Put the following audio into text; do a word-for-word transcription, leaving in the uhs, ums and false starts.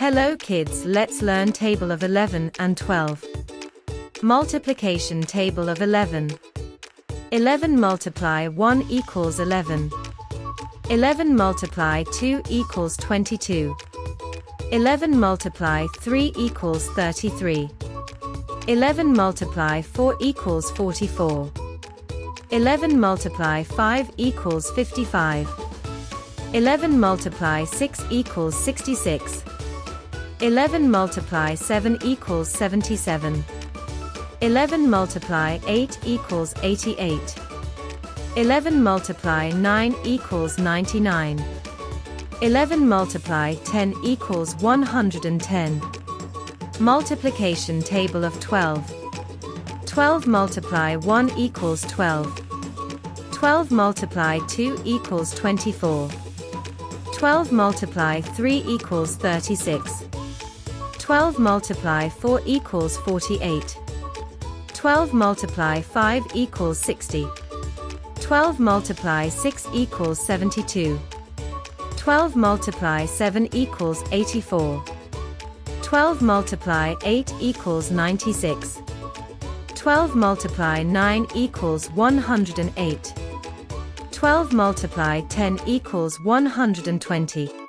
Hello kids, let's learn table of eleven and twelve. Multiplication table of eleven. eleven multiply one equals eleven. eleven multiply two equals twenty-two. eleven multiply three equals thirty-three. eleven multiply four equals forty-four. eleven multiply five equals fifty-five. eleven multiply six equals sixty-six. eleven multiply seven equals seventy-seven. eleven multiply eight equals eighty-eight. eleven multiply nine equals ninety-nine. eleven multiply ten equals one hundred ten. Multiplication table of twelve. twelve multiply one equals twelve. twelve multiply two equals twenty-four. twelve multiply three equals thirty-six. twelve multiply four equals forty-eight. twelve multiply five equals sixty. twelve multiply six equals seventy-two. twelve multiply seven equals eighty-four. twelve multiply eight equals ninety-six. twelve multiply nine equals one hundred eight. twelve multiply ten equals one hundred twenty.